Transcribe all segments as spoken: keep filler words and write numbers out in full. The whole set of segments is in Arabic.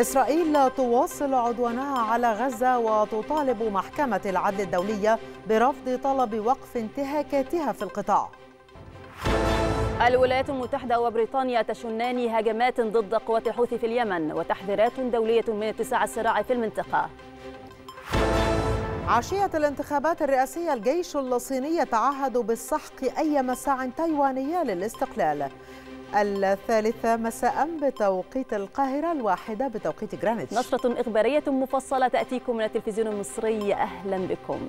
إسرائيل تواصل عدوانها على غزة وتطالب محكمة العدل الدولية برفض طلب وقف انتهاكاتها في القطاع. الولايات المتحدة وبريطانيا تشنان هجمات ضد قوات الحوثي في اليمن وتحذيرات دولية من اتساع الصراع في المنطقة. عشية الانتخابات الرئاسية الجيش الصيني يتعهد بالسحق أي مساع تايوانية للاستقلال. الثالثة مساء بتوقيت القاهرة، الواحدة بتوقيت جرينتش. نشرة إخبارية مفصلة تأتيكم من التلفزيون المصري، أهلا بكم.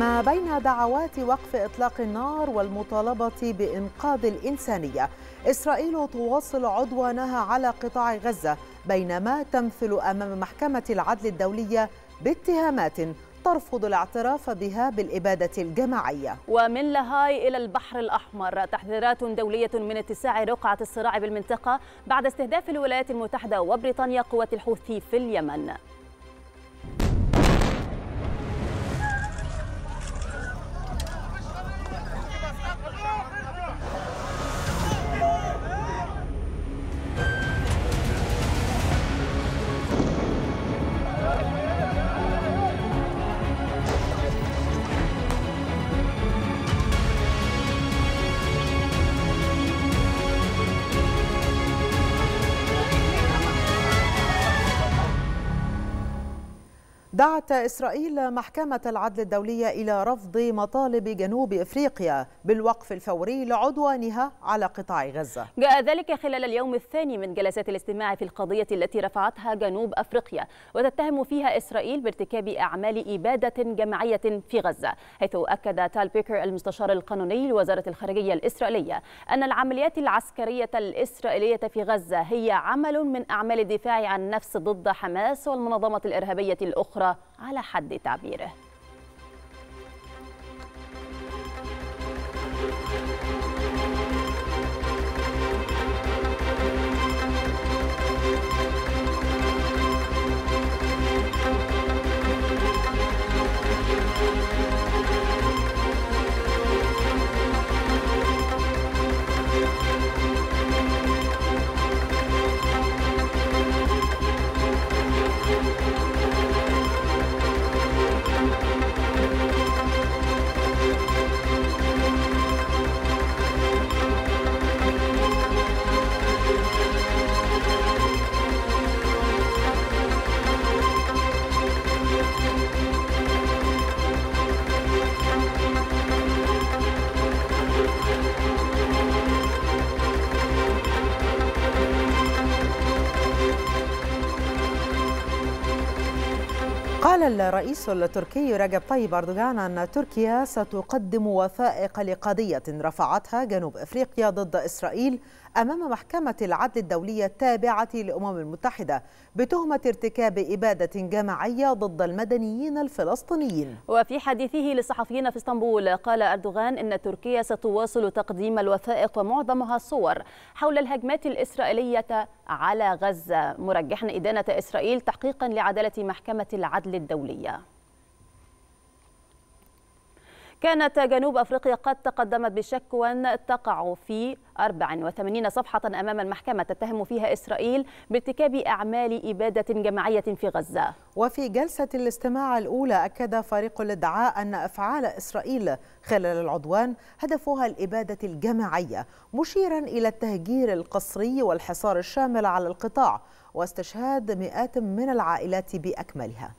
ما بين دعوات وقف إطلاق النار والمطالبة بإنقاذ الإنسانية، إسرائيل تواصل عدوانها على قطاع غزة بينما تمثل أمام محكمة العدل الدولية باتهامات ترفض الاعتراف بها بالإبادة الجماعية. ومن لاهاي إلى البحر الأحمر، تحذيرات دولية من اتساع رقعة الصراع بالمنطقة بعد استهداف الولايات المتحدة وبريطانيا قوات الحوثي في اليمن. دعت إسرائيل محكمة العدل الدولية إلى رفض مطالب جنوب إفريقيا بالوقف الفوري لعدوانها على قطاع غزة. جاء ذلك خلال اليوم الثاني من جلسات الاستماع في القضية التي رفعتها جنوب أفريقيا وتتهم فيها إسرائيل بارتكاب أعمال إبادة جماعية في غزة، حيث أكد تال بيكر المستشار القانوني لوزارة الخارجية الإسرائيلية أن العمليات العسكرية الإسرائيلية في غزة هي عمل من أعمال الدفاع عن النفس ضد حماس والمنظمة الإرهابية الأخرى على حد تعبيره. قال الرئيس التركي رجب طيب أردوغان أن تركيا ستقدم وثائق لقضية رفعتها جنوب أفريقيا ضد إسرائيل أمام محكمة العدل الدولية التابعة للأمم المتحدة بتهمة ارتكاب إبادة جماعية ضد المدنيين الفلسطينيين. وفي حديثه للصحفيين في اسطنبول قال أردوغان إن تركيا ستواصل تقديم الوثائق ومعظمها صور حول الهجمات الإسرائيلية على غزة، مرجحا إدانة إسرائيل تحقيقا لعدالة محكمة العدل الدولية. كانت جنوب أفريقيا قد تقدمت بشكوى تقع في أربع وثمانين صفحة أمام المحكمة تتهم فيها إسرائيل بارتكاب أعمال إبادة جماعية في غزة. وفي جلسة الاستماع الأولى أكد فريق الادعاء أن أفعال إسرائيل خلال العدوان هدفها الإبادة الجماعية، مشيرا إلى التهجير القسري والحصار الشامل على القطاع واستشهاد مئات من العائلات بأكملها.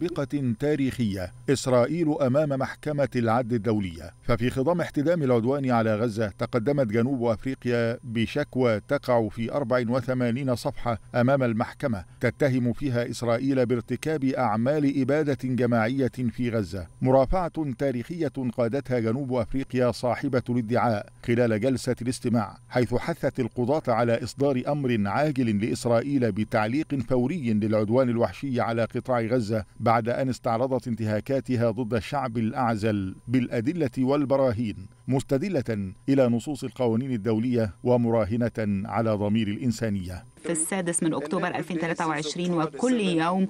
سابقة تاريخية إسرائيل أمام محكمة العدل الدولية، ففي خضم احتدام العدوان على غزة تقدمت جنوب أفريقيا بشكوى تقع في أربع وثمانين صفحة أمام المحكمة تتهم فيها إسرائيل بارتكاب أعمال إبادة جماعية في غزة، مرافعة تاريخية قادتها جنوب أفريقيا صاحبة الادعاء خلال جلسة الاستماع، حيث حثت القضاة على إصدار أمر عاجل لإسرائيل بتعليق فوري للعدوان الوحشي على قطاع غزة بعد أن استعرضت انتهاكاتها ضد الشعب الأعزل بالأدلة والبراهين، مستدلة إلى نصوص القوانين الدولية ومراهنة على ضمير الإنسانية. في السادس من أكتوبر ألفين وثلاثة وعشرين وكل يوم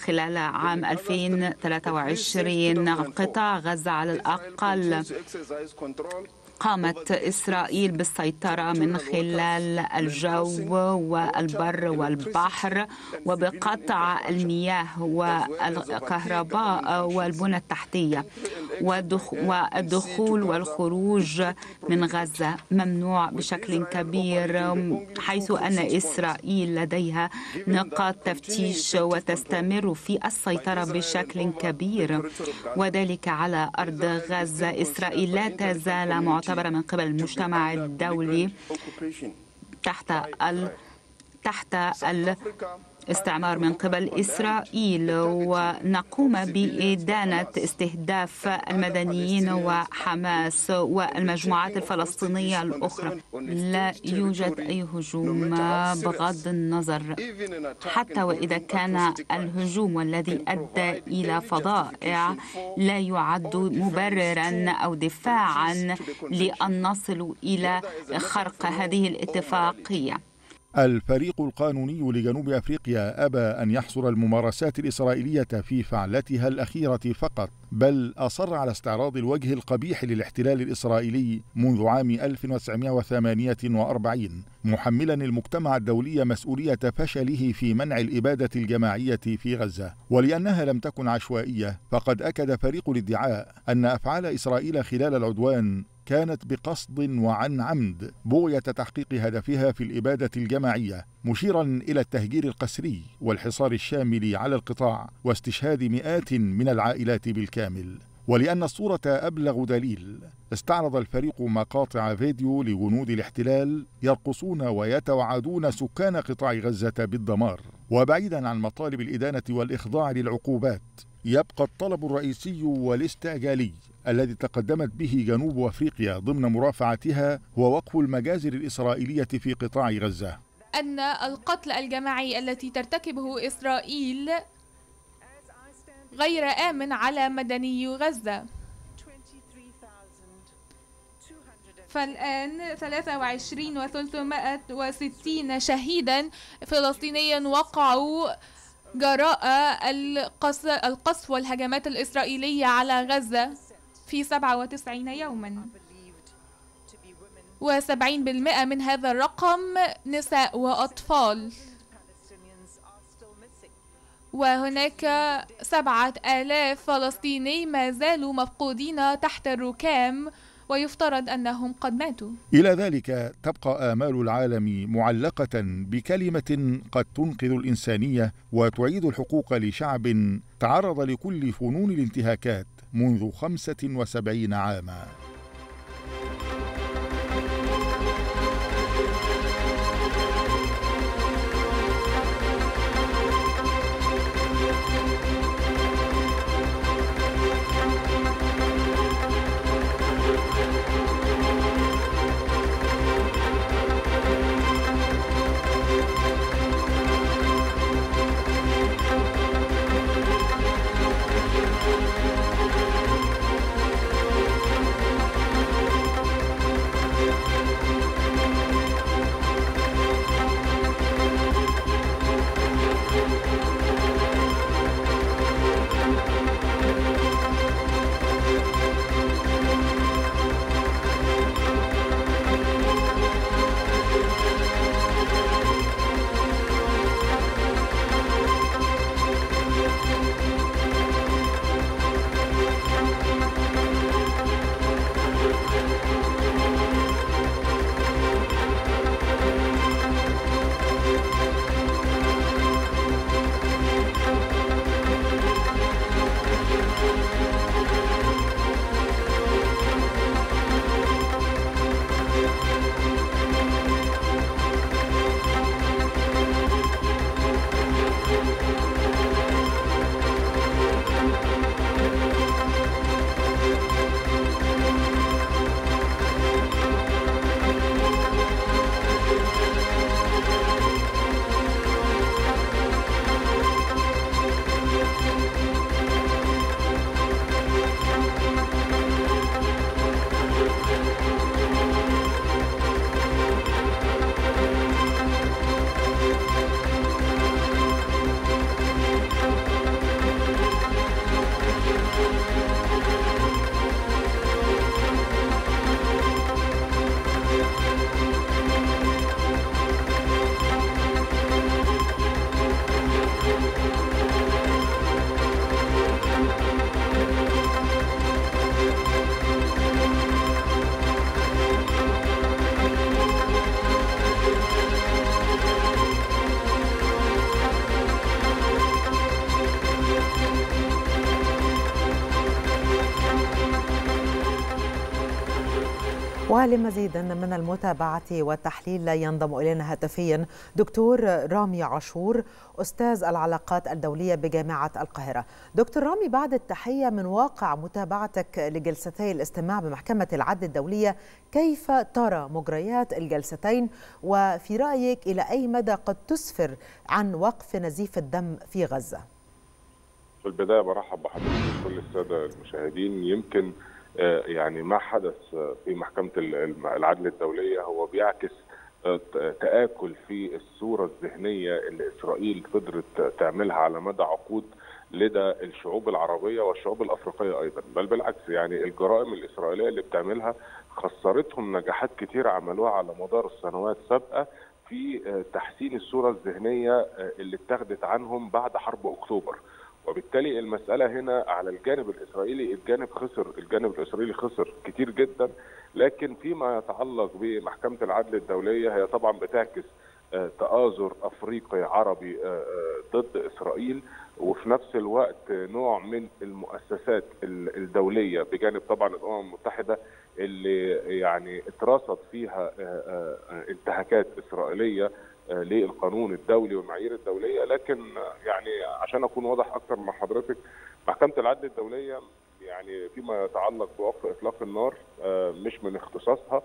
خلال عام ألفين وثلاثة وعشرين قطاع غزة على الأقل قامت إسرائيل بالسيطرة من خلال الجو والبر والبحر وبقطع المياه والكهرباء والبنى التحتية، والدخول والخروج من غزة ممنوع بشكل كبير، حيث أن إسرائيل لديها نقاط تفتيش وتستمر في السيطرة بشكل كبير، وذلك على أرض غزة. إسرائيل لا تزال معترضة من قبل المجتمع الدولي تحت ال... تحت ال... استعمار من قبل إسرائيل، ونقوم بإدانة استهداف المدنيين وحماس والمجموعات الفلسطينية الأخرى. لا يوجد أي هجوم بغض النظر، حتى وإذا كان الهجوم والذي أدى إلى فضائع لا يعد مبررا أو دفاعا لأن نصل إلى خرق هذه الاتفاقية. الفريق القانوني لجنوب أفريقيا أبى أن يحصر الممارسات الإسرائيلية في فعلتها الأخيرة فقط، بل أصر على استعراض الوجه القبيح للاحتلال الإسرائيلي منذ عام ألف وتسعمائة وثمانية وأربعين، محملا المجتمع الدولي مسؤولية فشله في منع الإبادة الجماعية في غزة. ولأنها لم تكن عشوائية، فقد أكد فريق الادعاء أن أفعال إسرائيل خلال العدوان كانت بقصد وعن عمد بغية تحقيق هدفها في الإبادة الجماعية، مشيرا إلى التهجير القسري والحصار الشامل على القطاع واستشهاد مئات من العائلات بالكامل. ولأن الصورة أبلغ دليل، استعرض الفريق مقاطع فيديو لجنود الاحتلال يرقصون ويتوعدون سكان قطاع غزة بالدمار. وبعيدا عن مطالب الإدانة والإخضاع للعقوبات، يبقى الطلب الرئيسي والاستعجالي الذي تقدمت به جنوب أفريقيا ضمن مرافعتها هو وقف المجازر الإسرائيلية في قطاع غزة. أن القتل الجماعي التي ترتكبه إسرائيل غير آمن على مدني غزة. فالآن ثلاثة وعشرين وثلاثمائة وستين شهيدا فلسطينيا وقعوا جراء القصف والهجمات الإسرائيلية على غزة في سبعة وتسعين يوما، وسبعين بالمئة من هذا الرقم نساء وأطفال، وهناك سبعة آلاف فلسطيني ما زالوا مفقودين تحت الركام ويفترض أنهم قد ماتوا. إلى ذلك تبقى آمال العالم معلقة بكلمة قد تنقذ الإنسانية وتعيد الحقوق لشعب تعرض لكل فنون الانتهاكات منذ خمسة وسبعين عاما. ولمزيد من المتابعة والتحليل ينضم إلينا هاتفيا دكتور رامي عاشور، أستاذ العلاقات الدولية بجامعة القاهرة. دكتور رامي، بعد التحية، من واقع متابعتك لجلستي الاستماع بمحكمة العدل الدولية، كيف ترى مجريات الجلستين؟ وفي رأيك إلى أي مدى قد تسفر عن وقف نزيف الدم في غزة؟ في البداية برحب بحضرتك وكل السادة المشاهدين. يمكن يعني ما حدث في محكمة العدل الدولية هو بيعكس تآكل في الصورة الذهنية اللي إسرائيل قدرت تعملها على مدى عقود لدى الشعوب العربية والشعوب الأفريقية أيضا، بل بالعكس. يعني الجرائم الإسرائيلية اللي بتعملها خسرتهم نجاحات كتير عملوها على مدار السنوات السابقة في تحسين الصورة الذهنية اللي اتخذت عنهم بعد حرب أكتوبر. وبالتالي المسألة هنا على الجانب الإسرائيلي، الجانب خسر، الجانب الإسرائيلي خسر كتير جدا. لكن فيما يتعلق بمحكمة العدل الدولية، هي طبعا بتعكس تآزر أفريقي عربي ضد إسرائيل، وفي نفس الوقت نوع من المؤسسات الدولية بجانب طبعا الأمم المتحدة اللي يعني اترصد فيها انتهاكات إسرائيلية للقانون الدولي والمعايير الدولية. لكن يعني عشان أكون واضح أكثر مع حضرتك، محكمة العدل الدولية يعني فيما يتعلق بوقف إطلاق النار مش من اختصاصها،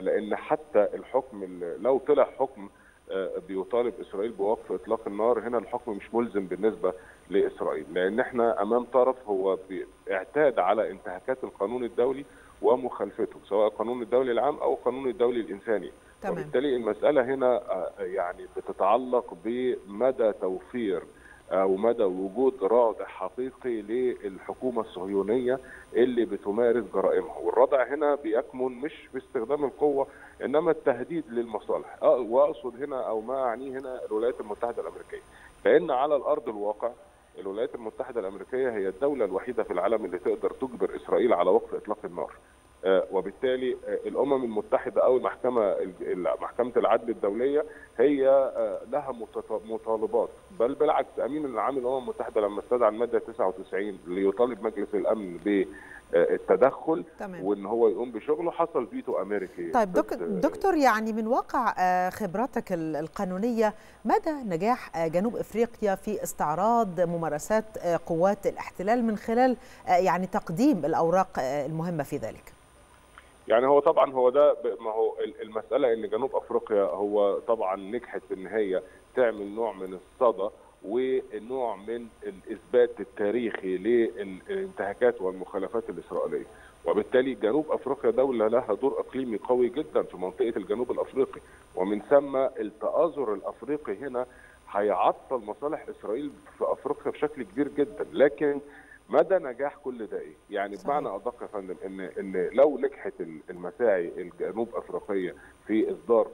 لأن حتى الحكم لو طلع حكم بيطالب إسرائيل بوقف إطلاق النار، هنا الحكم مش ملزم بالنسبة لإسرائيل، لأن احنا أمام طرف هو اعتاد على انتهاكات القانون الدولي ومخالفته، سواء القانون الدولي العام أو القانون الدولي الإنساني. تمام. وبالتالي المسألة هنا يعني بتتعلق بمدى توفير أو مدى وجود رادع حقيقي للحكومة الصهيونية اللي بتمارس جرائمها، والرادع هنا بيكمن مش في استخدام القوة، إنما التهديد للمصالح. وأقصد هنا أو ما أعنيه هنا الولايات المتحدة الأمريكية، لأن على الأرض الواقع الولايات المتحدة الأمريكية هي الدولة الوحيدة في العالم اللي تقدر تجبر إسرائيل على وقف إطلاق النار. وبالتالي الأمم المتحدة أو المحكمة محكمة العدل الدولية هي لها مطالبات، بل بالعكس. أمين العام الأمم المتحدة لما استدعى المادة تسعة وتسعين ليطالب مجلس الأمن بالتدخل وإن هو يقوم بشغله، حصل فيتو أمريكي. طيب دكتور، يعني من واقع خبراتك القانونية، مدى نجاح جنوب إفريقيا في استعراض ممارسات قوات الاحتلال من خلال يعني تقديم الأوراق المهمة في ذلك؟ يعني هو طبعا هو ده، ما هو المسألة ان جنوب افريقيا هو طبعا نجحت ان هي تعمل نوع من الصدى ونوع من الاثبات التاريخي للانتهاكات والمخالفات الاسرائيلية، وبالتالي جنوب افريقيا دولة لها دور اقليمي قوي جدا في منطقة الجنوب الافريقي، ومن ثم التآزر الافريقي هنا هيعطل مصالح اسرائيل في افريقيا بشكل كبير جدا. لكن مدى نجاح كل ده ايه؟ يعني بمعنى ادق يا فندم ان ان لو نجحت المساعي الجنوب افريقيه في اصدار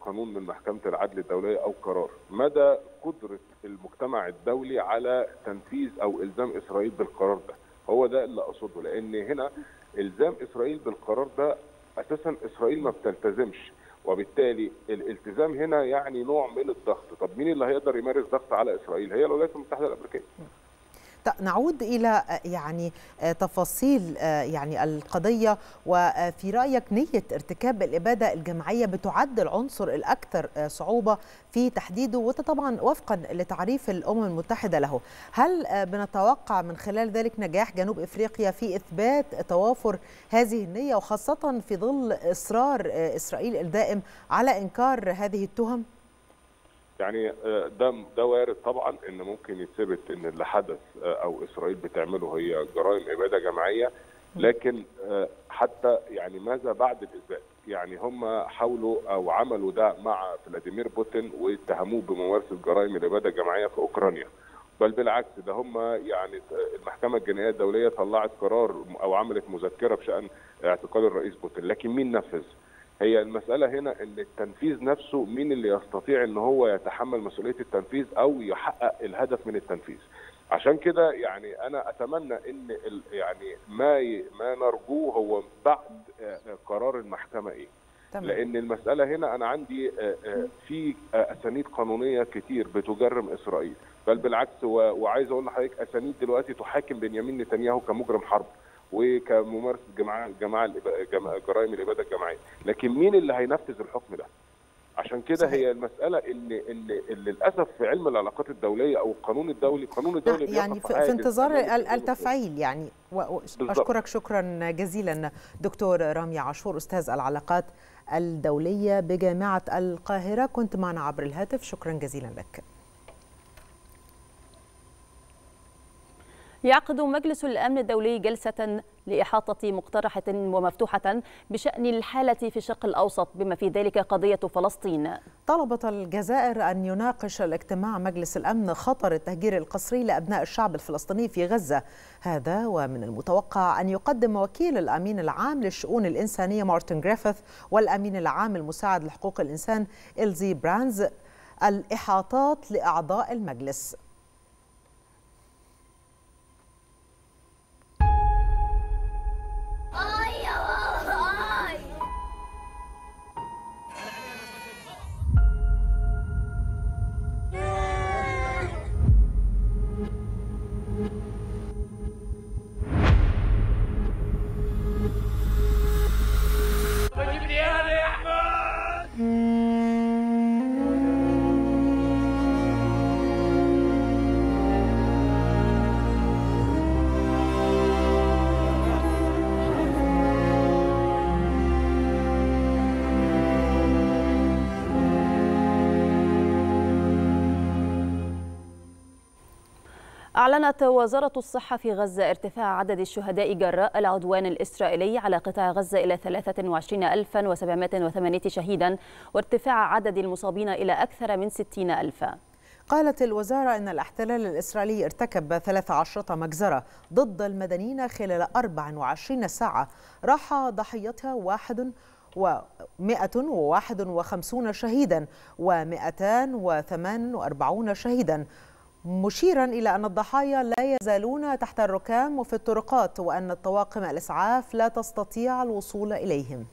قانون من محكمه العدل الدوليه او قرار، مدى قدره المجتمع الدولي على تنفيذ او الزام اسرائيل بالقرار ده، هو ده اللي اقصده. لان هنا الزام اسرائيل بالقرار ده اساسا اسرائيل ما بتلتزمش، وبالتالي الالتزام هنا يعني نوع من الضغط. طب مين اللي هيقدر يمارس ضغط على اسرائيل؟ هي الولايات المتحده الامريكيه. نعود إلى يعني تفاصيل يعني القضية، وفي رأيك نية ارتكاب الإبادة الجماعية بتعد العنصر الأكثر صعوبة في تحديده، وده طبعا وفقا لتعريف الأمم المتحدة له. هل بنتوقع من خلال ذلك نجاح جنوب إفريقيا في إثبات توافر هذه النية، وخاصة في ظل إصرار إسرائيل الدائم على إنكار هذه التهم؟ يعني ده ده وارد طبعا ان ممكن يتثبت ان اللي حدث او اسرائيل بتعمله هي جرائم اباده جماعيه، لكن حتى يعني ماذا بعد الاثبات؟ يعني هم حاولوا او عملوا ده مع فلاديمير بوتين واتهموه بممارسه جرائم الاباده الجماعيه في اوكرانيا، بل بالعكس. ده هم يعني المحكمه الجنائيه الدوليه طلعت قرار او عملت مذكره بشان اعتقال الرئيس بوتين، لكن مين نفذ؟ هي المسألة هنا ان التنفيذ نفسه، مين اللي يستطيع ان هو يتحمل مسؤولية التنفيذ او يحقق الهدف من التنفيذ. عشان كده يعني انا اتمنى ان يعني ما ما نرجوه هو بعد قرار المحكمة ايه. تمام. لان المسألة هنا انا عندي في اسانيد قانونية كتير بتجرم اسرائيل، بل بالعكس. وعايز اقول لحضرتك اسانيد دلوقتي تحاكم بنيامين نتنياهو كمجرم حرب، وكممارسه جماعه جماعه جرائم الاباده الجماعيه، لكن مين اللي هينفذ الحكم ده؟ عشان كده هي المساله اللي اللي, اللي للاسف في علم العلاقات الدوليه او القانون الدولي، القانون الدولي يعني في, في انتظار التفعيل يعني. واشكرك شكرا جزيلا دكتور رامي عاشور استاذ العلاقات الدوليه بجامعه القاهره، كنت معنا عبر الهاتف، شكرا جزيلا لك. يعقد مجلس الأمن الدولي جلسة لإحاطة مقترحة ومفتوحة بشأن الحالة في الشرق الأوسط بما في ذلك قضية فلسطين. طلبت الجزائر أن يناقش الاجتماع مجلس الأمن خطر التهجير القسري لأبناء الشعب الفلسطيني في غزة، هذا ومن المتوقع أن يقدم وكيل الأمين العام للشؤون الإنسانية مارتن غريفيث والأمين العام المساعد لحقوق الإنسان إلزي برانز الإحاطات لأعضاء المجلس. أعلنت وزارة الصحة في غزة ارتفاع عدد الشهداء جراء العدوان الإسرائيلي على قطاع غزة إلى ثلاثة وعشرين ألفاً وسبعمائة وثمانية شهيداً وارتفاع عدد المصابين إلى أكثر من ستين ألف. قالت الوزارة إن الاحتلال الإسرائيلي ارتكب ثلاث عشرة مجزرة ضد المدنيين خلال أربع وعشرين ساعة راح ضحيتها واحد ومائة وواحد وخمسون شهيداً ومائتان وثمان وأربعون شهيداً، مشيرا إلى أن الضحايا لا يزالون تحت الركام وفي الطرقات وأن طواقم الإسعاف لا تستطيع الوصول إليهم.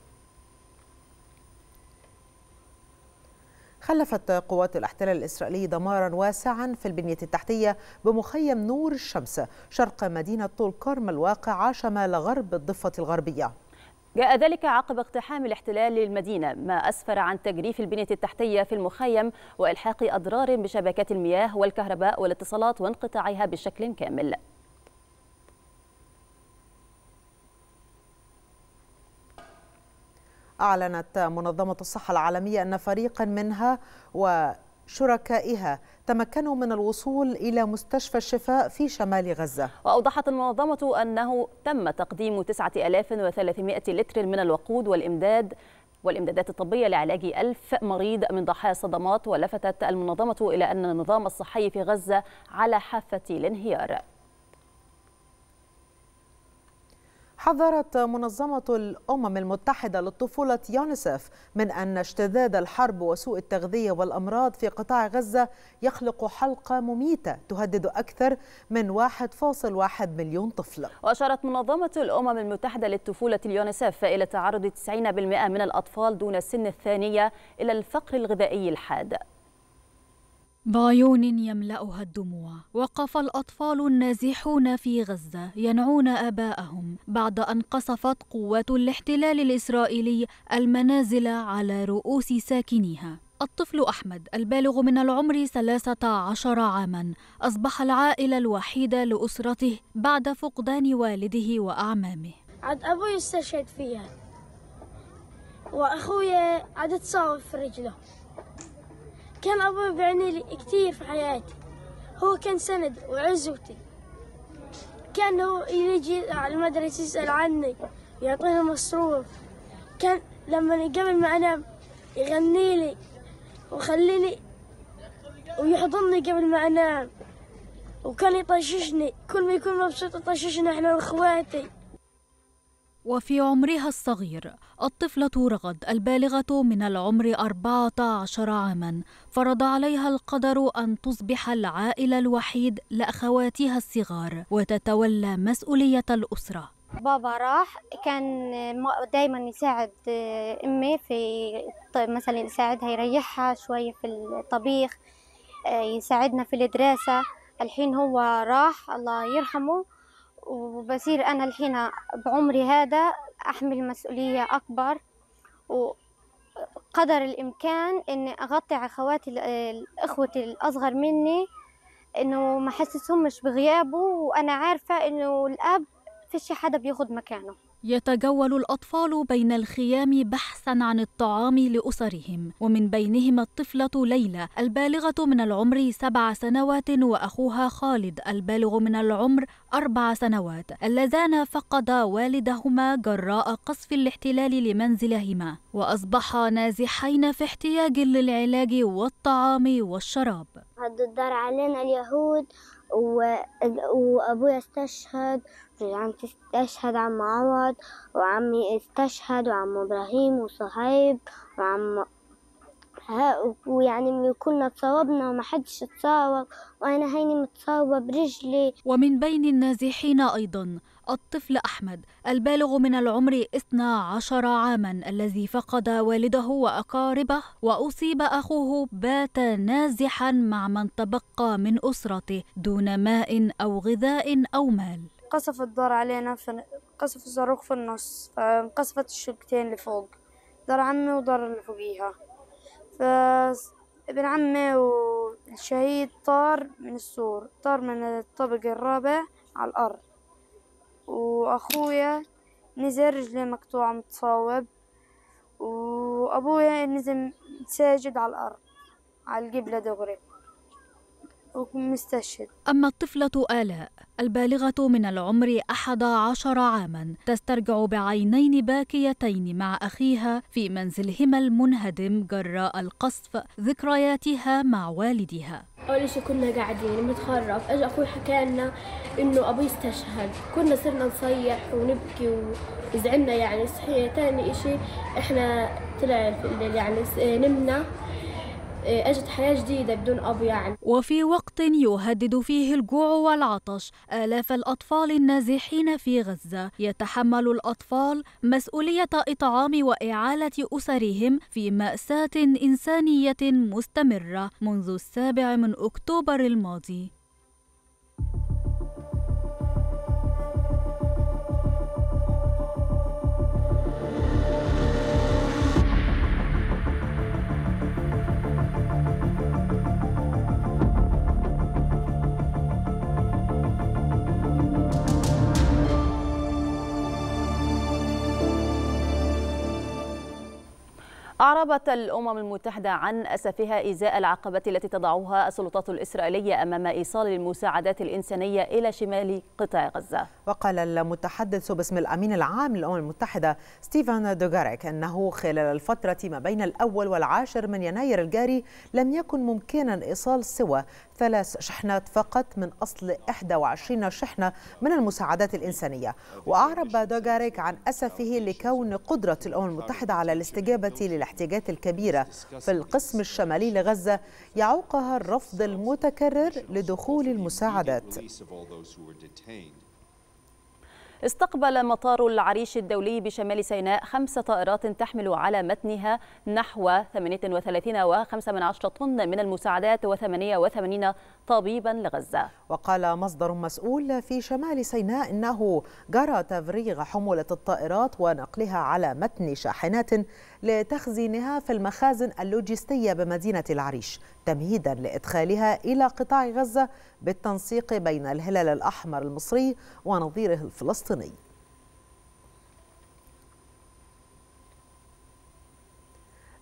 خلفت قوات الاحتلال الإسرائيلي دمارا واسعا في البنية التحتية بمخيم نور الشمس شرق مدينة طول كرم الواقعة شمال غرب الضفة الغربية. جاء ذلك عقب اقتحام الاحتلال للمدينة ما أسفر عن تجريف البنية التحتية في المخيم وإلحاق أضرار بشبكات المياه والكهرباء والاتصالات وانقطاعها بشكل كامل. أعلنت منظمة الصحة العالمية أن فريقا منها و شركائها تمكنوا من الوصول إلى مستشفى الشفاء في شمال غزة. وأوضحت المنظمة أنه تم تقديم تسعة آلاف وثلاثمائة لتر من الوقود والإمداد والإمدادات الطبية لعلاج ألف مريض من ضحايا الصدمات، ولفتت المنظمة إلى أن النظام الصحي في غزة على حافة الانهيار. حذرت منظمة الأمم المتحدة للطفولة يونسيف من أن اشتداد الحرب وسوء التغذية والأمراض في قطاع غزة يخلق حلقة مميتة تهدد أكثر من واحد فاصل واحد مليون طفل. وأشارت منظمة الأمم المتحدة للطفولة اليونسيف إلى تعرض تسعين بالمائة من الأطفال دون السن الثانية إلى الفقر الغذائي الحاد. بعيون يملأها الدموع وقف الأطفال النازحون في غزة ينعون آباءهم بعد أن قصفت قوات الاحتلال الإسرائيلي المنازل على رؤوس ساكنيها. الطفل أحمد البالغ من العمر ثلاثة عشر عاما أصبح العائلة الوحيدة لأسرته بعد فقدان والده وأعمامه. عاد أبوي استشهد فيها وأخويا عاد اتصاب في رجله. كان أبوي بيعني لي كتير في حياتي، هو كان سند وعزوتي، كان هو يجي على المدرسة يسأل عني يعطيني مصروف، كان لما قبل ما أنام يغني لي ويخليني ويحضني قبل ما أنام، وكان يطششني كل ما يكون مبسوط يطششني إحنا وإخواتي. وفي عمرها الصغير الطفلة رغد البالغة من العمر أربعة عشر عاما فرض عليها القدر أن تصبح العائلة الوحيد لأخواتها الصغار وتتولى مسؤولية الأسرة. بابا راح كان دايما يساعد أمي في مثلا يساعدها يريحها شوية في الطبيخ يساعدنا في الدراسة، الحين هو راح الله يرحمه وبصير أنا الحين بعمري هذا أحمل مسؤولية أكبر، وقدر الإمكان إني أغطي على خواتي إخوتي الأصغر مني إنه ما حسسهمش بغيابه، وأنا عارفة إنه الأب فيش حدا بياخد مكانه. يتجول الأطفال بين الخيام بحثاً عن الطعام لأسرهم، ومن بينهم الطفلة ليلى البالغة من العمر سبع سنوات وأخوها خالد البالغ من العمر أربع سنوات، اللذان فقدا والدهما جراء قصف الاحتلال لمنزلهما، وأصبحا نازحين في احتياج للعلاج والطعام والشراب. هتدار علينا اليهود وأبويا استشهد، عمتي استشهد، عم عوض وعمي استشهد وعم إبراهيم وصهيب وعم ها، ويعني كلنا اتصاوبنا وما حدش اتصاوب، وأنا هيني متصاوبة برجلي. ومن بين النازحين أيضا الطفل أحمد البالغ من العمر اثنا عشر عاماً الذي فقد والده وأقاربه، وأصيب أخوه بات نازحاً مع من تبقى من أسرته دون ماء أو غذاء أو مال. قصف الدار علينا، قصف الصاروخ في النص، فانقصفت الشقتين اللي فوق، دار عمي ودار اللي فوقيها، فابن عمي والشهيد طار من السور، طار من الطابق الرابع على الأرض، وأخويا نزل رجلي مقطوعة متصاوب، وأبويا نزل ساجد على الأرض على القبلة دغري ومستشهد. أما الطفلة آلاء البالغة من العمر أحد عشر عاماً تسترجع بعينين باكيتين مع أخيها في منزلهما المنهدم جراء القصف ذكرياتها مع والدها. أول شيء كنا قاعدين متخرف، أجا أخوي حكى لنا إنه أبوي استشهد، كنا صرنا نصيح ونبكي وزعلنا يعني. صحيح ثاني شيء إحنا طلع في الليل يعني نمنا، أجت حياة جديدة بدون أب يعني. وفي وقت يهدد فيه الجوع والعطش آلاف الأطفال النازحين في غزة، يتحمل الأطفال مسؤولية إطعام وإعالة أسرهم في مأساة إنسانية مستمرة منذ السابع من أكتوبر الماضي. أعربت الأمم المتحدة عن أسفها إزاء العقبة التي تضعها السلطات الإسرائيلية أمام إيصال المساعدات الإنسانية إلى شمال قطاع غزة. وقال المتحدث باسم الأمين العام للأمم المتحدة ستيفان دوغاريك أنه خلال الفترة ما بين الأول والعاشر من يناير الجاري لم يكن ممكنا إيصال سوى ثلاث شحنات فقط من أصل إحدى وعشرين شحنة من المساعدات الإنسانية. وأعرب دوغاريك عن أسفه لكون قدرة الأمم المتحدة على الاستجابة للاحتياجات الكبيرة في القسم الشمالي لغزة يعوقها الرفض المتكرر لدخول المساعدات. استقبل مطار العريش الدولي بشمال سيناء خمس طائرات تحمل على متنها نحو ثمانية وثلاثين فاصلة خمسة طن من المساعدات وثمانية وثمانين طبيبا لغزة. وقال مصدر مسؤول في شمال سيناء إنه جرى تفريغ حمولة الطائرات ونقلها على متن شاحنات لتخزينها في المخازن اللوجستية بمدينة العريش تمهيدا لإدخالها إلى قطاع غزة بالتنسيق بين الهلال الأحمر المصري ونظيره الفلسطيني.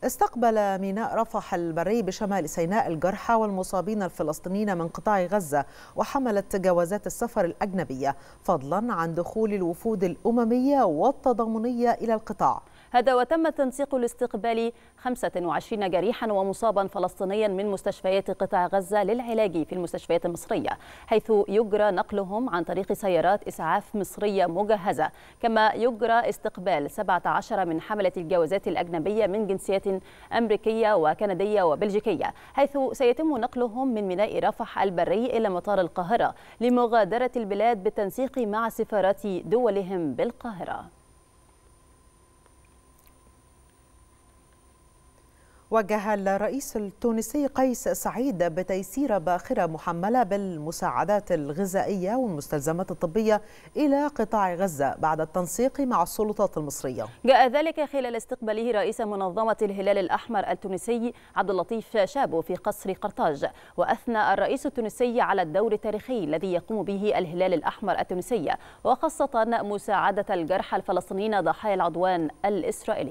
استقبل ميناء رفح البري بشمال سيناء الجرحى والمصابين الفلسطينيين من قطاع غزة، وحملت جوازات السفر الأجنبية فضلا عن دخول الوفود الأممية والتضامنية إلى القطاع. هذا وتم تنسيق لاستقبال خمسة وعشرين جريحا ومصابا فلسطينيا من مستشفيات قطاع غزة للعلاج في المستشفيات المصرية، حيث يجرى نقلهم عن طريق سيارات إسعاف مصرية مجهزة. كما يجرى استقبال سبعة عشر من حملة الجوازات الأجنبية من جنسيات أمريكية وكندية وبلجيكية، حيث سيتم نقلهم من ميناء رفح البري إلى مطار القاهرة لمغادرة البلاد بالتنسيق مع سفارات دولهم بالقاهرة. وجه الرئيس التونسي قيس سعيد بتيسير باخرة محملة بالمساعدات الغذائية والمستلزمات الطبية إلى قطاع غزة بعد التنسيق مع السلطات المصرية. جاء ذلك خلال استقباله رئيس منظمة الهلال الأحمر التونسي عبد اللطيف شابو في قصر قرطاج، وأثنى الرئيس التونسي على الدور التاريخي الذي يقوم به الهلال الأحمر التونسي، وخاصة مساعدة الجرحى الفلسطينيين ضحايا العدوان الإسرائيلي.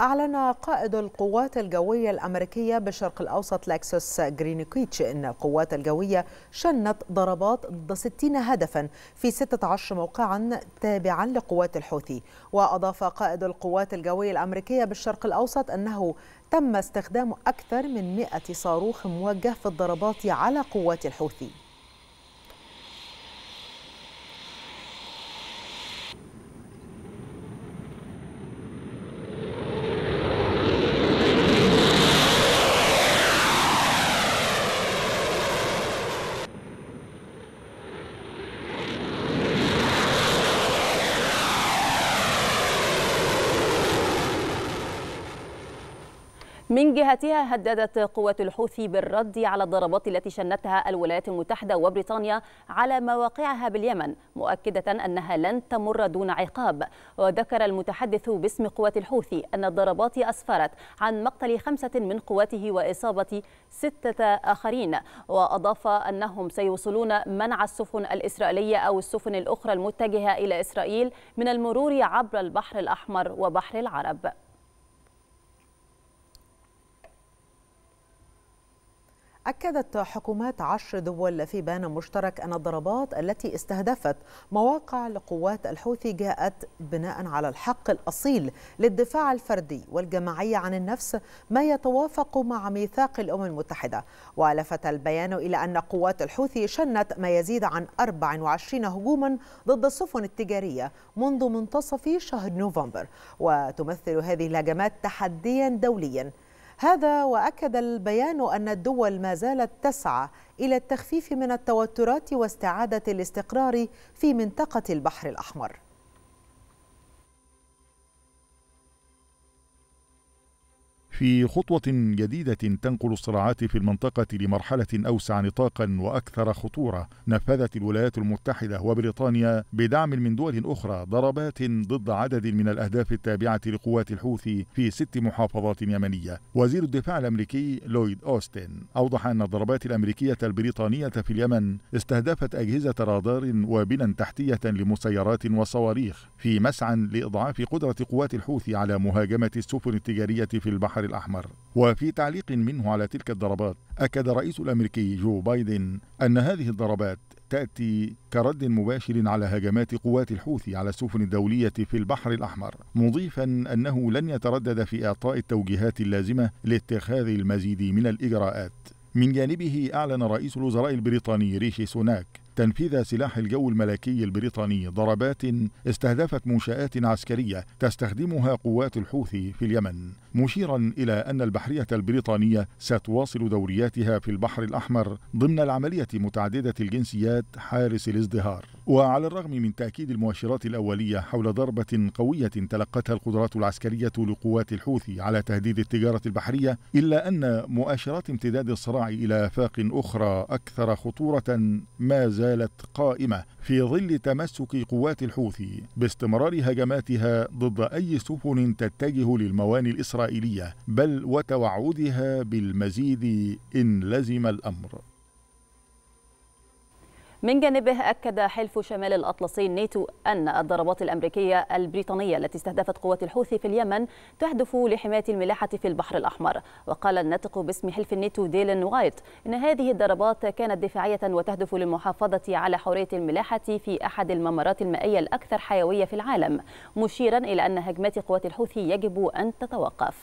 أعلن قائد القوات الجوية الأمريكية بالشرق الأوسط لاكسوس غرينكيتش أن القوات الجوية شنت ضربات ضد ستين هدفا في ستة عشر موقعا تابعا لقوات الحوثي. وأضاف قائد القوات الجوية الأمريكية بالشرق الأوسط أنه تم استخدام أكثر من مئة صاروخ موجه في الضربات على قوات الحوثي. من جهتها هددت قوات الحوثي بالرد على الضربات التي شنتها الولايات المتحدة وبريطانيا على مواقعها باليمن، مؤكدة أنها لن تمر دون عقاب. وذكر المتحدث باسم قوات الحوثي أن الضربات أسفرت عن مقتل خمسة من قواته وإصابة ستة آخرين، وأضاف أنهم سيواصلون منع السفن الإسرائيلية أو السفن الأخرى المتجهة إلى إسرائيل من المرور عبر البحر الأحمر وبحر العرب. أكدت حكومات عشر دول في بيان مشترك أن الضربات التي استهدفت مواقع لقوات الحوثي جاءت بناء على الحق الأصيل للدفاع الفردي والجماعي عن النفس، ما يتوافق مع ميثاق الأمم المتحدة. ولفت البيان إلى أن قوات الحوثي شنت ما يزيد عن أربعة وعشرين هجوما ضد السفن التجارية منذ منتصف شهر نوفمبر، وتمثل هذه الهجمات تحديا دوليا. هذا وأكد البيان أن الدول ما زالت تسعى إلى التخفيف من التوترات واستعادة الاستقرار في منطقة البحر الأحمر. في خطوة جديدة تنقل الصراعات في المنطقة لمرحلة أوسع نطاقا وأكثر خطورة، نفذت الولايات المتحدة وبريطانيا بدعم من دول أخرى ضربات ضد عدد من الأهداف التابعة لقوات الحوثي في ست محافظات يمنية. وزير الدفاع الأمريكي لويد أوستن أوضح أن الضربات الأمريكية البريطانية في اليمن استهدفت أجهزة رادار وبنى تحتية لمسيرات وصواريخ في مسعى لإضعاف قدرة قوات الحوثي على مهاجمة السفن التجارية في البحر الأحمر. وفي تعليق منه على تلك الضربات، أكد الرئيس الأمريكي جو بايدن أن هذه الضربات تأتي كرد مباشر على هجمات قوات الحوثي على السفن الدولية في البحر الأحمر، مضيفا أنه لن يتردد في إعطاء التوجيهات اللازمة لاتخاذ المزيد من الإجراءات. من جانبه، أعلن رئيس الوزراء البريطاني ريشي سوناك تنفيذ سلاح الجو الملكي البريطاني ضربات استهدفت منشآت عسكرية تستخدمها قوات الحوثي في اليمن، مشيرا إلى أن البحرية البريطانية ستواصل دورياتها في البحر الأحمر ضمن العملية متعددة الجنسيات حارس الازدهار. وعلى الرغم من تأكيد المؤشرات الأولية حول ضربة قوية تلقتها القدرات العسكرية لقوات الحوثي على تهديد التجارة البحرية، إلا أن مؤشرات امتداد الصراع إلى آفاق أخرى أكثر خطورة ما زالت زالت قائمة في ظل تمسك قوات الحوثي باستمرار هجماتها ضد أي سفن تتجه للموانئ الإسرائيلية، بل وتوعدها بالمزيد إن لزم الأمر. من جانبه، أكد حلف شمال الأطلسي الناتو أن الضربات الأمريكية البريطانية التي استهدفت قوات الحوثي في اليمن تهدف لحماية الملاحة في البحر الأحمر. وقال الناطق باسم حلف الناتو ديلن وايت أن هذه الضربات كانت دفاعية وتهدف للمحافظة على حرية الملاحة في أحد الممرات المائية الأكثر حيوية في العالم، مشيرا إلى أن هجمات قوات الحوثي يجب أن تتوقف.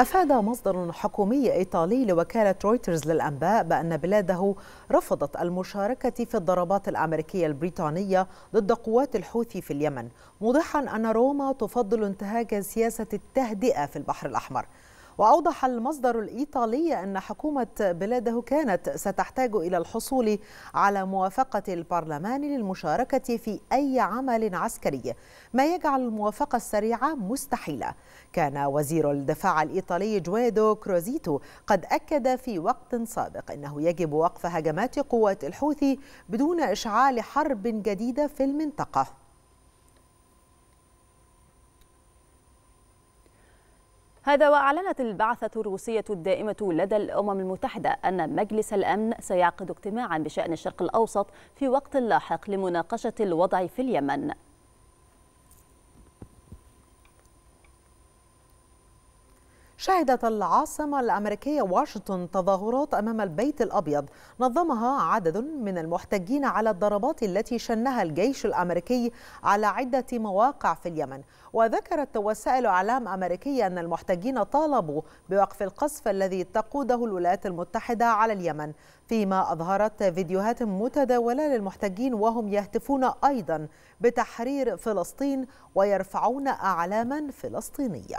أفاد مصدر حكومي إيطالي لوكالة رويترز للأنباء بأن بلاده رفضت المشاركة في الضربات الأمريكية البريطانية ضد قوات الحوثي في اليمن، موضحا أن روما تفضل انتهاك سياسة التهدئة في البحر الأحمر. وأوضح المصدر الإيطالي أن حكومة بلاده كانت ستحتاج إلى الحصول على موافقة البرلمان للمشاركة في أي عمل عسكري، ما يجعل الموافقة السريعة مستحيلة. كان وزير الدفاع الإيطالي جويدو كروزيتو قد أكد في وقت سابق أنه يجب وقف هجمات قوات الحوثي بدون إشعال حرب جديدة في المنطقة. هذا وأعلنت البعثة الروسية الدائمة لدى الأمم المتحدة أن مجلس الأمن سيعقد اجتماعا بشأن الشرق الأوسط في وقت لاحق لمناقشة الوضع في اليمن. شهدت العاصمة الأمريكية واشنطن تظاهرات أمام البيت الأبيض نظمها عدد من المحتجين على الضربات التي شنها الجيش الأمريكي على عدة مواقع في اليمن. وذكرت وسائل إعلام أمريكية أن المحتجين طالبوا بوقف القصف الذي تقوده الولايات المتحدة على اليمن، فيما أظهرت فيديوهات متداولة للمحتجين وهم يهتفون أيضا بتحرير فلسطين ويرفعون أعلاما فلسطينية.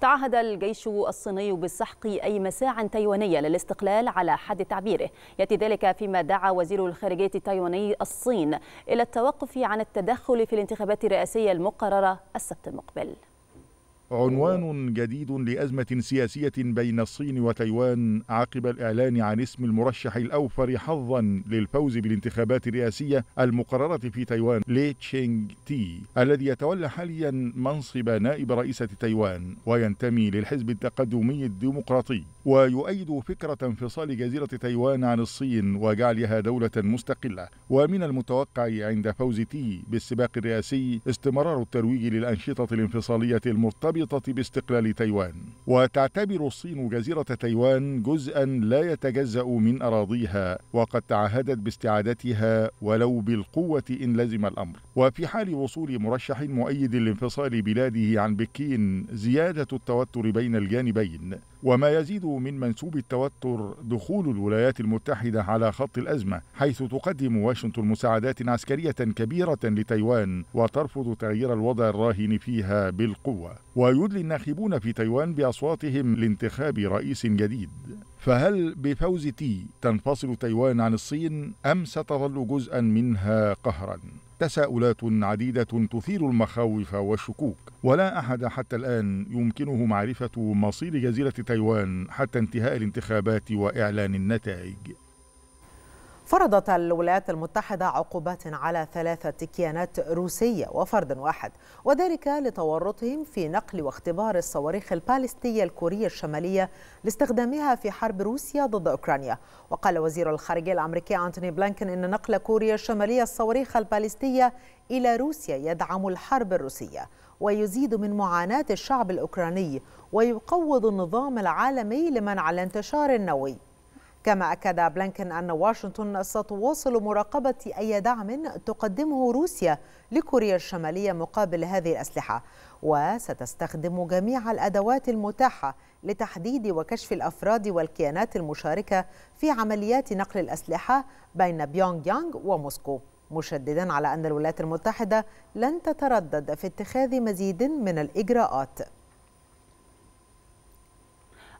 تعهد الجيش الصيني بالسحق أي مساع تايوانية للاستقلال على حد تعبيره، يأتي ذلك فيما دعا وزير الخارجية التايواني الصين إلى التوقف عن التدخل في الانتخابات الرئاسية المقررة السبت المقبل. عنوان جديد لأزمة سياسية بين الصين وتايوان عقب الإعلان عن اسم المرشح الأوفر حظا للفوز بالانتخابات الرئاسية المقررة في تايوان، لي تشينغ تي، الذي يتولى حاليا منصب نائب رئيسة تايوان وينتمي للحزب التقدمي الديمقراطي، ويؤيد فكرة انفصال جزيرة تايوان عن الصين وجعلها دولة مستقلة. ومن المتوقع عند فوز تي بالسباق الرئاسي استمرار الترويج للأنشطة الانفصالية المرتبطة باستقلال تايوان. وتعتبر الصين جزيرة تايوان جزءا لا يتجزأ من أراضيها، وقد تعهدت باستعادتها ولو بالقوة إن لزم الأمر. وفي حال وصول مرشح مؤيد لانفصال بلاده عن بكين زيادة التوتر بين الجانبين، وما يزيد من منسوب التوتر دخول الولايات المتحدة على خط الأزمة، حيث تقدم واشنطن مساعدات عسكرية كبيرة لتايوان وترفض تغيير الوضع الراهن فيها بالقوة. ويدلي الناخبون في تايوان بأصواتهم لانتخاب رئيس جديد. فهل بفوز تي تنفصل تايوان عن الصين أم ستظل جزءا منها قهرا؟ تساؤلات عديدة تثير المخاوف والشكوك، ولا أحد حتى الآن يمكنه معرفة مصير جزيرة تايوان حتى انتهاء الانتخابات وإعلان النتائج. فرضت الولايات المتحدة عقوبات على ثلاثة كيانات روسية وفرد واحد، وذلك لتورطهم في نقل واختبار الصواريخ البالستية الكورية الشمالية لاستخدامها في حرب روسيا ضد أوكرانيا. وقال وزير الخارجية الأمريكي أنتوني بلانكن إن نقل كوريا الشمالية الصواريخ البالستية إلى روسيا يدعم الحرب الروسية ويزيد من معاناة الشعب الأوكراني ويقوض النظام العالمي لمنع الانتشار النووي. كما أكد بلينكن أن واشنطن ستواصل مراقبة أي دعم تقدمه روسيا لكوريا الشمالية مقابل هذه الأسلحة، وستستخدم جميع الأدوات المتاحة لتحديد وكشف الأفراد والكيانات المشاركة في عمليات نقل الأسلحة بين بيونغ يانغ وموسكو، مشددا على أن الولايات المتحدة لن تتردد في اتخاذ مزيد من الإجراءات.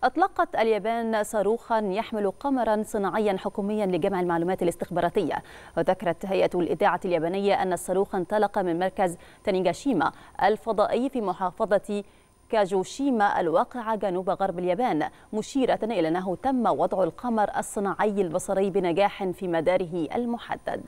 أطلقت اليابان صاروخا يحمل قمرا صناعيا حكوميا لجمع المعلومات الاستخباراتية، وذكرت هيئة الإذاعة اليابانية أن الصاروخ انطلق من مركز تانيغاشيما الفضائي في محافظة كاجوشيما الواقعة جنوب غرب اليابان، مشيرة إلى أنه تم وضع القمر الصناعي البصري بنجاح في مداره المحدد.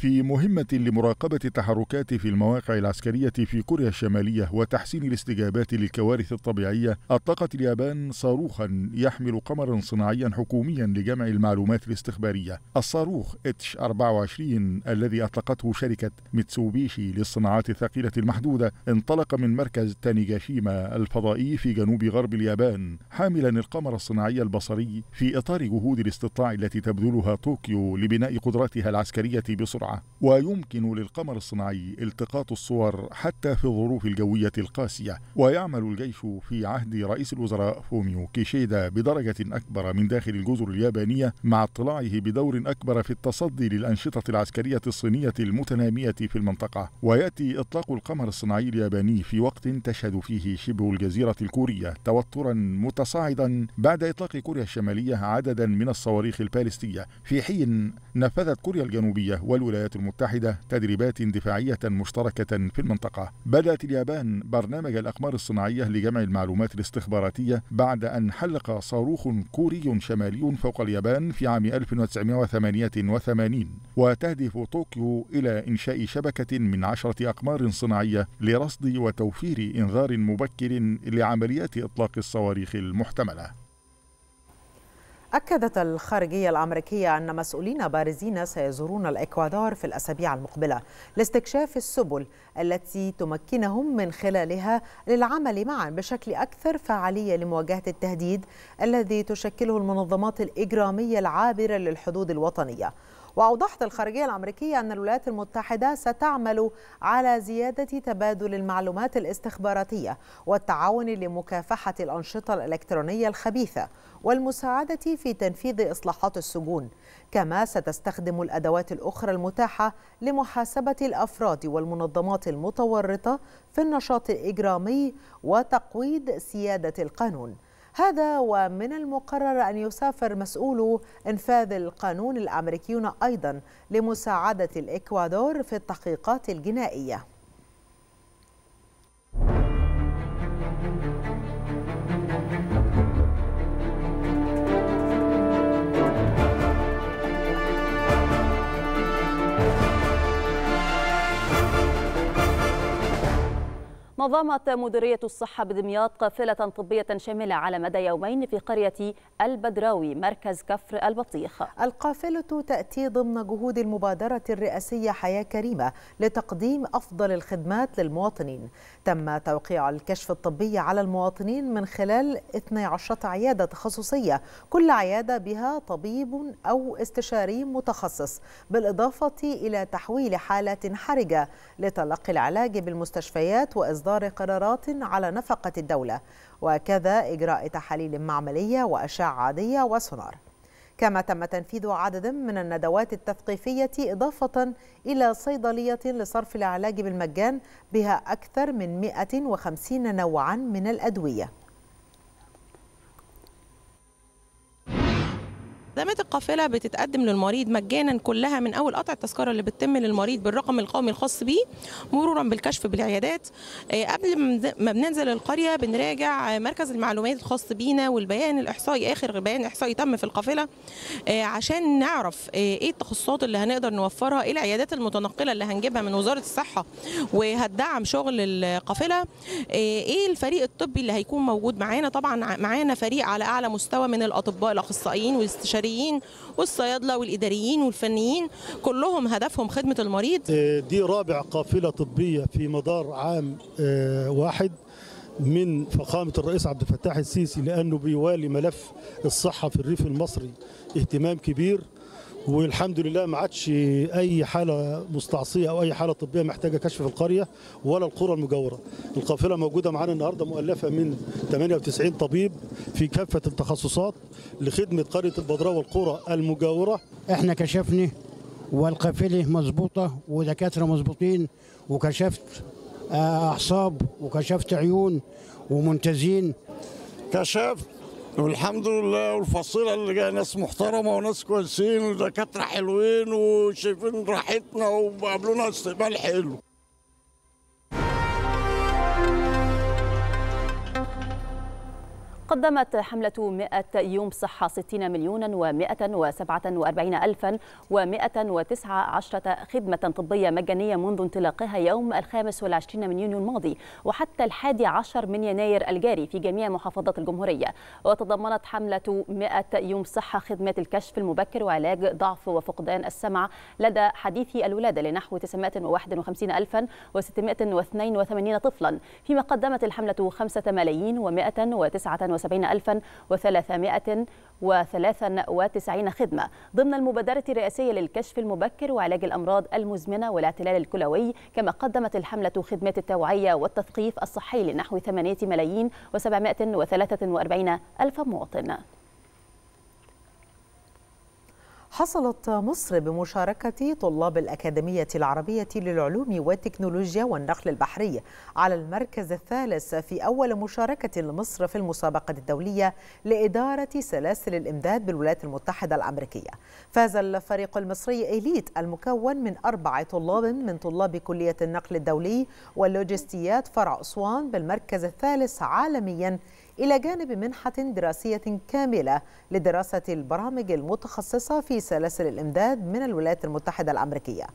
في مهمة لمراقبة التحركات في المواقع العسكرية في كوريا الشمالية وتحسين الاستجابات للكوارث الطبيعية، أطلقت اليابان صاروخا يحمل قمرا صناعيا حكوميا لجمع المعلومات الاستخبارية. الصاروخ اتش أربعة وعشرين الذي أطلقته شركة ميتسوبيشي للصناعات الثقيلة المحدودة انطلق من مركز تانيغاشيما الفضائي في جنوب غرب اليابان حاملا القمر الصناعي البصري في إطار جهود الاستطلاع التي تبذلها طوكيو لبناء قدراتها العسكرية بسرعة، ويمكن للقمر الصناعي التقاط الصور حتى في الظروف الجوية القاسية. ويعمل الجيش في عهد رئيس الوزراء فوميو كيشيدا بدرجة أكبر من داخل الجزر اليابانية مع اطلاعه بدور أكبر في التصدي للأنشطة العسكرية الصينية المتنامية في المنطقة. ويأتي إطلاق القمر الصناعي الياباني في وقت تشهد فيه شبه الجزيرة الكورية توترا متصاعدا بعد إطلاق كوريا الشمالية عددا من الصواريخ البالستية، في حين نفذت كوريا الجنوبية والولايات الولايات المتحدة تدريبات دفاعية مشتركة في المنطقة. بدأت اليابان برنامج الأقمار الصناعية لجمع المعلومات الاستخباراتية بعد أن حلق صاروخ كوري شمالي فوق اليابان في عام ألف وتسعمائة وثمانية وثمانين، وتهدف طوكيو إلى إنشاء شبكة من عشرة أقمار صناعية لرصد وتوفير إنذار مبكر لعمليات إطلاق الصواريخ المحتملة. أكدت الخارجية الأمريكية أن مسؤولين بارزين سيزورون الإكوادور في الأسابيع المقبلة لاستكشاف السبل التي تمكنهم من خلالها للعمل معا بشكل أكثر فعالية لمواجهة التهديد الذي تشكله المنظمات الإجرامية العابرة للحدود الوطنية. وأوضحت الخارجية الأمريكية أن الولايات المتحدة ستعمل على زيادة تبادل المعلومات الاستخباراتية والتعاون لمكافحة الأنشطة الإلكترونية الخبيثة والمساعدة في تنفيذ إصلاحات السجون، كما ستستخدم الأدوات الأخرى المتاحة لمحاسبة الأفراد والمنظمات المتورطة في النشاط الإجرامي وتقويض سيادة القانون. هذا ومن المقرر أن يسافر مسؤولو إنفاذ القانون الأمريكيون أيضا لمساعدة الإكوادور في التحقيقات الجنائية. نظمت مديرية الصحة بدمياط قافلة طبية شاملة على مدى يومين في قرية البدراوي مركز كفر البطيخ. القافلة تأتي ضمن جهود المبادرة الرئاسية حياة كريمة لتقديم أفضل الخدمات للمواطنين. تم توقيع الكشف الطبي على المواطنين من خلال اثنتي عشرة عيادة تخصصية، كل عيادة بها طبيب أو استشاري متخصص، بالإضافة إلى تحويل حالات حرجة لتلقي العلاج بالمستشفيات وإصدار قرارات على نفقة الدولة، وكذا إجراء تحاليل معملية وأشعة عادية وسونار. كما تم تنفيذ عدد من الندوات التثقيفية إضافة إلى صيدلية لصرف العلاج بالمجان بها أكثر من مئة وخمسين نوعا من الأدوية. خدمات القافله بتتقدم للمريض مجانا كلها من اول قطع التذكره اللي بتتم للمريض بالرقم القومي الخاص بيه، مرورا بالكشف بالعيادات. قبل ما بننزل القريه بنراجع مركز المعلومات الخاص بينا والبيان الاحصائي، اخر بيان احصائي تم في القافله، عشان نعرف ايه التخصصات اللي هنقدر نوفرها، ايه العيادات المتنقله اللي هنجيبها من وزاره الصحه وهتدعم شغل القافله، ايه الفريق الطبي اللي هيكون موجود معانا. طبعا معانا فريق على اعلى مستوى من الاطباء الاخصائيين والاستشاريين والصيادله والاداريين والفنيين، كلهم هدفهم خدمه المريض. دي رابع قافله طبيه في مدار عام واحد من فخامه الرئيس عبد الفتاح السيسي، لانه بيوالي ملف الصحه في الريف المصري اهتمام كبير، والحمد لله ما عادش اي حاله مستعصيه او اي حاله طبيه محتاجه كشف في القريه ولا القرى المجاوره. القافله موجوده معانا النهارده مؤلفه من ثمانية وتسعين طبيب في كافه التخصصات لخدمه قريه البدراوه والقرى المجاوره. احنا كشفنا والقافله مظبوطه ودكاتره مظبوطين، وكشفت اعصاب وكشفت عيون ومنتزين كشفت، والحمد لله. والفصيله اللي جايه ناس محترمه وناس كويسين ودكاتره حلوين وشايفين راحتنا وقابلونا استقبال حلو. قدمت حملة مئة يوم صحة ستين مليونا ومئة وسبعة وأربعين ألفا ومئة وتسعة عشرة خدمة طبية مجانية منذ انطلاقها يوم الخامس والعشرين من يونيو الماضي وحتى الحادي عشر من يناير الجاري في جميع محافظات الجمهورية. وتضمنت حملة مئة يوم صحة خدمات الكشف المبكر وعلاج ضعف وفقدان السمع لدى حديثي الولادة لنحو تسعمائة وواحد وخمسين ألفا وستمائة واثنين وثمانين طفلا، فيما قدمت الحملة خمسة ملايين ومائة وتسعة وسبعين ألفا وثلاثمائة وثلاثا وتسعين خدمة ضمن المبادرة الرئاسية للكشف المبكر وعلاج الأمراض المزمنة والاعتلال الكلوي. كما قدمت الحملة خدمات التوعية والتثقيف الصحي لنحو ثمانية ملايين وسبعمائة وثلاثة وأربعين ألف مواطن. حصلت مصر بمشاركة طلاب الأكاديمية العربية للعلوم والتكنولوجيا والنقل البحري على المركز الثالث في أول مشاركة لمصر في المسابقة الدولية لإدارة سلاسل الإمداد بالولايات المتحدة الأمريكية. فاز الفريق المصري إيليت المكون من أربع طلاب من طلاب كلية النقل الدولي واللوجستيات فرع أسوان بالمركز الثالث عالمياً، إلى جانب منحة دراسية كاملة لدراسة البرامج المتخصصة في سلاسل الإمداد من الولايات المتحدة الأمريكية.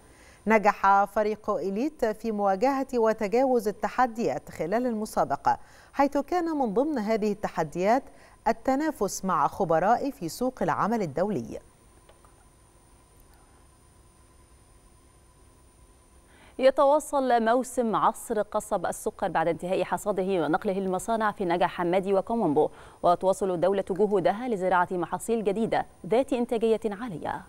نجح فريق إيليت في مواجهة وتجاوز التحديات خلال المسابقة، حيث كان من ضمن هذه التحديات التنافس مع خبراء في سوق العمل الدولي. يتواصل موسم عصر قصب السكر بعد انتهاء حصاده ونقله للمصانع في نجع حمادي وكومبو، وتواصل الدولة جهودها لزراعة محاصيل جديدة ذات إنتاجية عالية.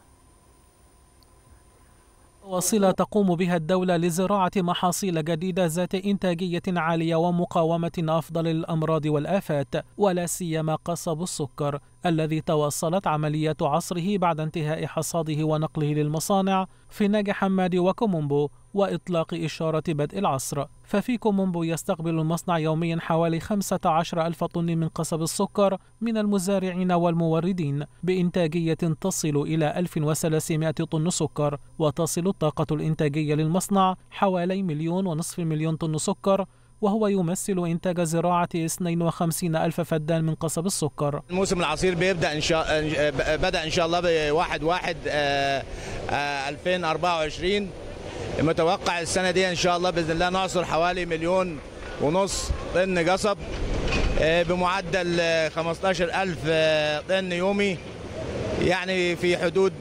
وصلة تقوم بها الدولة لزراعة محاصيل جديدة ذات إنتاجية عالية ومقاومة أفضل للأمراض والآفات، ولا سيما قصب السكر الذي تواصلت عمليات عصره بعد انتهاء حصاده ونقله للمصانع في نجع حمادي وكومبو وإطلاق إشارة بدء العصر. ففي كومومبو يستقبل المصنع يوميا حوالي خمسة عشر ألف طن من قصب السكر من المزارعين والموردين بإنتاجية تصل إلى ألف وثلاثمائة طن سكر، وتصل الطاقة الإنتاجية للمصنع حوالي مليون ونصف مليون طن سكر، وهو يمثل إنتاج زراعة اثنين وخمسين ألف فدان من قصب السكر. الموسم العصير بيبدأ إن شاء بدأ إن شاء الله بواحد واحد ألفين وأربعة وعشرين. متوقع السنة دي إن شاء الله بإذن الله نعصر حوالي مليون ونص طن قصب بمعدل خمسة عشر ألف طن يومي، يعني في حدود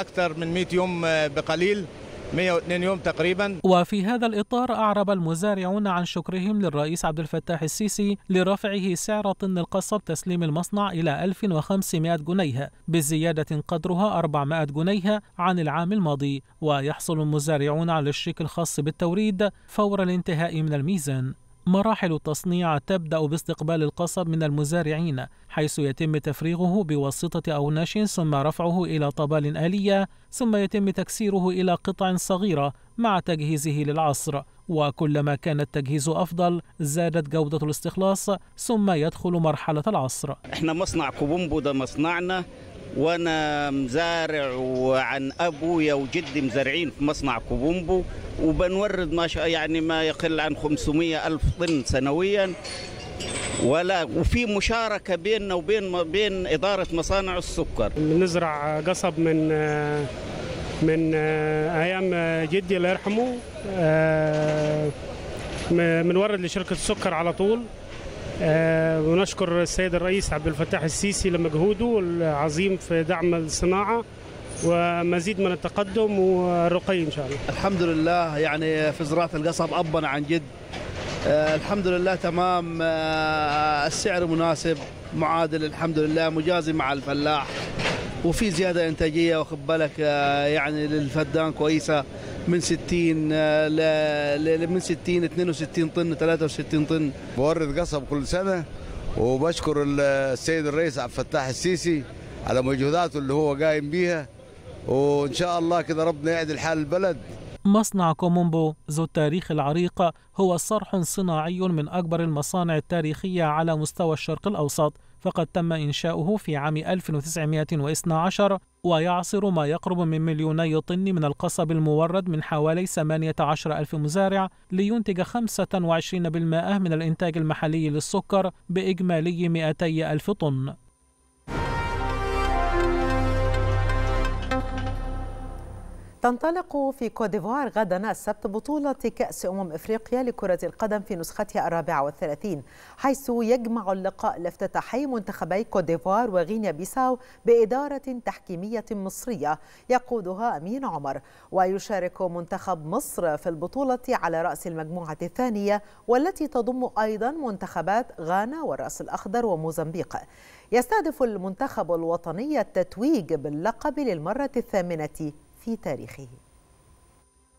أكثر من مئة يوم بقليل، مئة واثنين يوم تقريبا. وفي هذا الإطار أعرب المزارعون عن شكرهم للرئيس عبد الفتاح السيسي لرفعه سعر طن القصب تسليم المصنع إلى ألف وخمسمائة جنيه بزيادة قدرها أربعمائة جنيه عن العام الماضي، ويحصل المزارعون على الشيك الخاص بالتوريد فور الانتهاء من الميزان. مراحل التصنيع تبدأ باستقبال القصب من المزارعين، حيث يتم تفريغه بواسطة أوناش ثم رفعه إلى طبال آلية، ثم يتم تكسيره إلى قطع صغيرة مع تجهيزه للعصر، وكلما كان التجهيز أفضل زادت جودة الاستخلاص، ثم يدخل مرحلة العصر. احنا مصنع كومبو ده مصنعنا، وأنا مزارع وعن أبويا وجدي مزارعين في مصنع كوبومبو، وبنورد ما شاء يعني ما يقل عن خمسمائة ألف طن سنويا، ولا وفي مشاركة بيننا وبين بين إدارة مصانع السكر. نزرع قصب من من أيام جدي الله يرحمه، بنورد لشركة السكر على طول. أه ونشكر السيد الرئيس عبد الفتاح السيسي لمجهوده العظيم في دعم الصناعة ومزيد من التقدم والرقي إن شاء الله. الحمد لله، يعني في زراعة القصب أبا عن جد أه الحمد لله تمام، أه السعر مناسب معادل الحمد لله مجازي مع الفلاح، وفي زيادة إنتاجية واخد بالك أه يعني للفدان كويسة من ستين ل من ستين اثنين وستين طن ثلاثة وستين طن. بورد قصب كل سنه، وبشكر السيد الرئيس عبد الفتاح السيسي على مجهوداته اللي هو قايم بيها، وان شاء الله كده ربنا يعدل حال البلد. مصنع كومومبو ذو التاريخ العريق هو صرح صناعي من أكبر المصانع التاريخية على مستوى الشرق الأوسط، فقد تم إنشاؤه في عام ألف وتسعمائة واثني عشر ويعصر ما يقرب من مليوني طن من القصب المورد من حوالي ثمانية عشر ألف مزارع لينتج خمسة وعشرين بالمئة من الإنتاج المحلي للسكر بإجمالي مئتي ألف طن. تنطلق في كوت ديفوار غدا السبت بطولة كأس أمم إفريقيا لكرة القدم في نسختها الرابعة والثلاثين، حيث يجمع اللقاء الافتتاحي منتخبي كوت ديفوار وغينيا بيساو بإدارة تحكيمية مصرية يقودها أمين عمر، ويشارك منتخب مصر في البطولة على رأس المجموعة الثانية والتي تضم أيضا منتخبات غانا والرأس الأخضر وموزمبيق. يستهدف المنتخب الوطني التتويج باللقب للمرة الثامنة في تاريخه.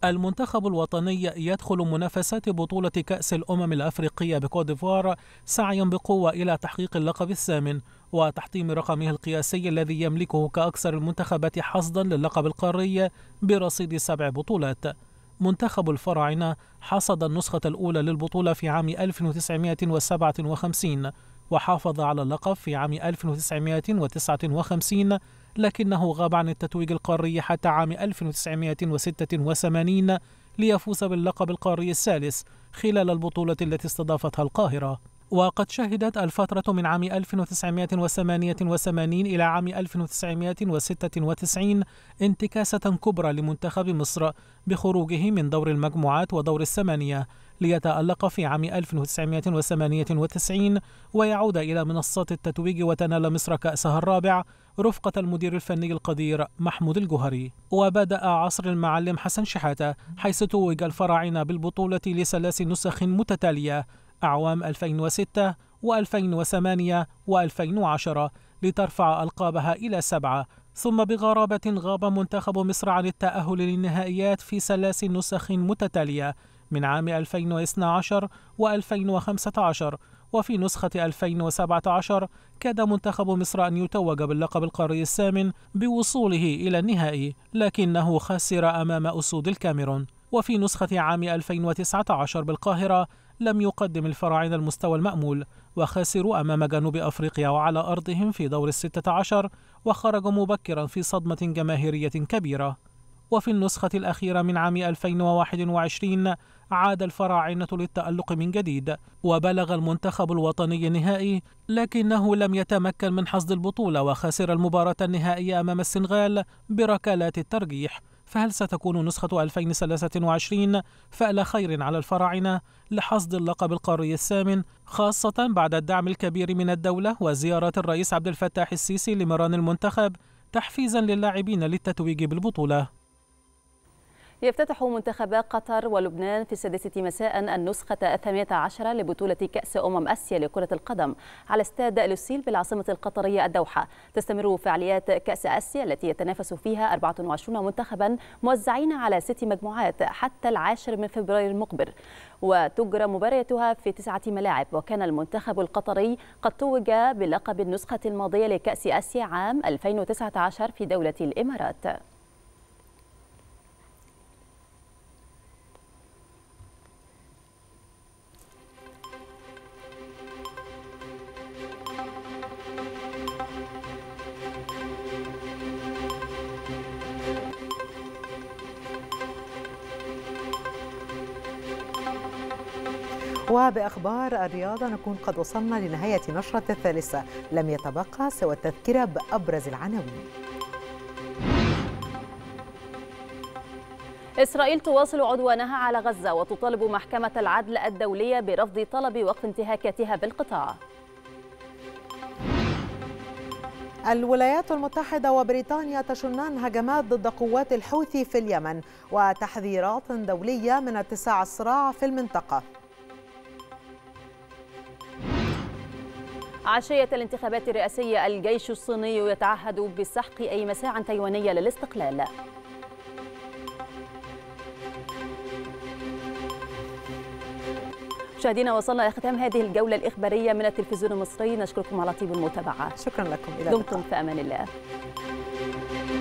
المنتخب الوطني يدخل منافسات بطولة كأس الأمم الأفريقية بكوت ديفوار سعيا بقوة إلى تحقيق اللقب الثامن وتحطيم رقمه القياسي الذي يملكه كأكثر المنتخبات حصدا للقب القاري برصيد سبع بطولات. منتخب الفراعنة حصد النسخة الأولى للبطولة في عام ألف وتسعمائة وسبعة وخمسين وحافظ على اللقب في عام ألف وتسعمائة وتسعة وخمسين، لكنه غاب عن التتويج القاري حتى عام ألف وتسعمائة وستة وثمانين ليفوز باللقب القاري الثالث خلال البطولة التي استضافتها القاهرة. وقد شهدت الفترة من عام ألف وتسعمائة وثمانية وثمانين إلى عام ألف وتسعمائة وستة وتسعين انتكاسة كبرى لمنتخب مصر بخروجه من دور المجموعات ودور الثمانية ليتألق في عام ألف وتسعمائة وثمانية وتسعين ويعود إلى منصات التتويج، وتنال مصر كأسها الرابع رفقة المدير الفني القدير محمود الجوهري. وبدأ عصر المعلم حسن شحاتة، حيث توج الفراعنة بالبطولة لثلاث نسخ متتالية أعوام ألفين وستة وألفين وثمانية وألفين وعشرة لترفع ألقابها إلى سبعة، ثم بغرابة غاب منتخب مصر عن التأهل للنهائيات في ثلاث نسخ متتالية من عام ألفين واثني عشر وألفين وخمسة عشر، وفي نسخة ألفين وسبعة عشر كاد منتخب مصر أن يتوج باللقب القاري الثامن بوصوله إلى النهائي، لكنه خسر أمام أسود الكاميرون. وفي نسخة عام ألفين وتسعة عشر بالقاهرة لم يقدم الفراعنة المستوى المأمول، وخسروا أمام جنوب أفريقيا وعلى أرضهم في دور الستة عشر، وخرجوا مبكرا في صدمة جماهيرية كبيرة. وفي النسخة الأخيرة من عام ألفين وواحد وعشرين عاد الفراعنة للتألق من جديد، وبلغ المنتخب الوطني النهائي، لكنه لم يتمكن من حصد البطولة وخسر المباراة النهائية أمام السنغال بركلات الترجيح. فهل ستكون نسخة ألفين وثلاثة وعشرين فأل خير على الفراعنة لحصد اللقب القاري الثامن، خاصة بعد الدعم الكبير من الدولة وزيارات الرئيس عبد الفتاح السيسي لمران المنتخب تحفيزا للاعبين للتتويج بالبطولة؟ يفتتح منتخبا قطر ولبنان في السادسة مساء النسخة الثامنة عشرة لبطولة كأس أمم آسيا لكرة القدم على استاد لوسيل بالعاصمة القطرية الدوحة. تستمر فعاليات كأس آسيا التي يتنافس فيها أربعة وعشرين منتخبا موزعين على ست مجموعات حتى العاشر من فبراير المقبل، وتجرى مباريتها في تسعة ملاعب. وكان المنتخب القطري قد توج بلقب النسخة الماضية لكأس آسيا عام ألفين وتسعة عشر في دولة الإمارات. وبأخبار الرياضة نكون قد وصلنا لنهاية نشرة الثالثة، لم يتبقى سوى التذكرة بأبرز العناوين. إسرائيل تواصل عدوانها على غزة وتطالب محكمة العدل الدولية برفض طلب وقف انتهاكاتها بالقطاع. الولايات المتحدة وبريطانيا تشنان هجمات ضد قوات الحوثي في اليمن، وتحذيرات دولية من اتساع الصراع في المنطقة. عشية الانتخابات الرئاسية الجيش الصيني يتعهد بسحق أي مساع تايوانية للاستقلال. مشاهدينا وصلنا لختام هذه الجولة الإخبارية من التلفزيون المصري، نشكركم على طيب المتابعة. شكرا لكم، إلى اللقاء، دمتم في أمان الله.